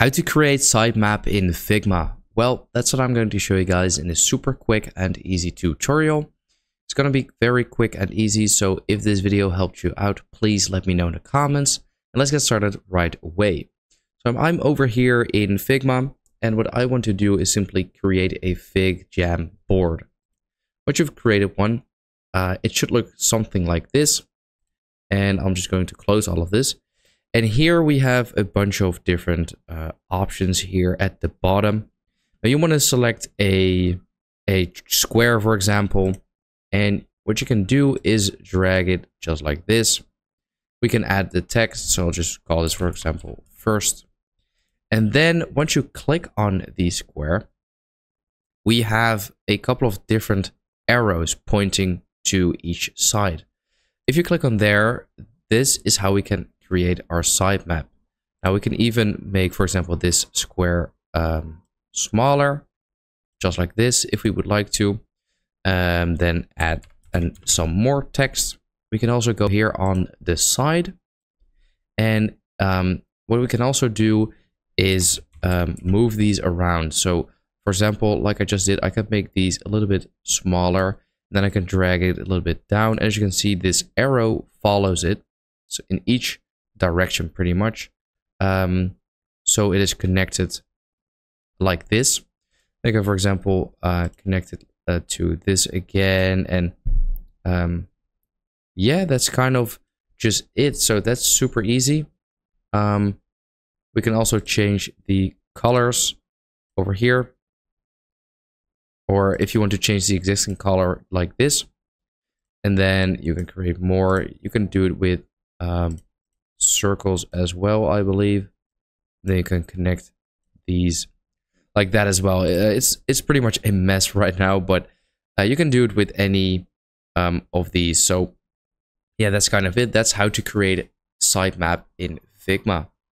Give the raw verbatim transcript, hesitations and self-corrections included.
How to create sitemap in Figma. Well, that's what I'm going to show you guys in a super quick and easy tutorial. It's going to be very quick and easy, so if this video helped you out, please let me know in the comments, and let's get started right away. So I'm over here in Figma, and what I want to do is simply create a FigJam board. Once you've created one, uh, it should look something like this, and I'm just going to close all of this. And here we have a bunch of different uh, options here at the bottom. Now you want to select a, a square, for example, and what you can do is drag it just like this. We can add the text, so I'll just call this, for example, first. And then once you click on the square, we have a couple of different arrows pointing to each side. If you click on there, this is how we can create our sitemap. Now we can even make, for example, this square um, smaller, just like this, if we would like to. Um, then add and some more text. We can also go here on the side, and um, what we can also do is um, move these around. So for example, like I just did, I can make these a little bit smaller, and then I can drag it a little bit down. As you can see, this arrow follows it, so in each direction pretty much, um, so it is connected like this. I can, for example, uh, connect it uh, to this again, and um, yeah, that's kind of just it. So that's super easy. Um, we can also change the colors over here, or if you want to change the existing color like this, and then you can create more. You can do it with um, circles as well, I believe. Then you can connect these like that as well. It's it's pretty much a mess right now, but uh, you can do it with any um, of these. So yeah, that's kind of it. That's how to create a sitemap in Figma.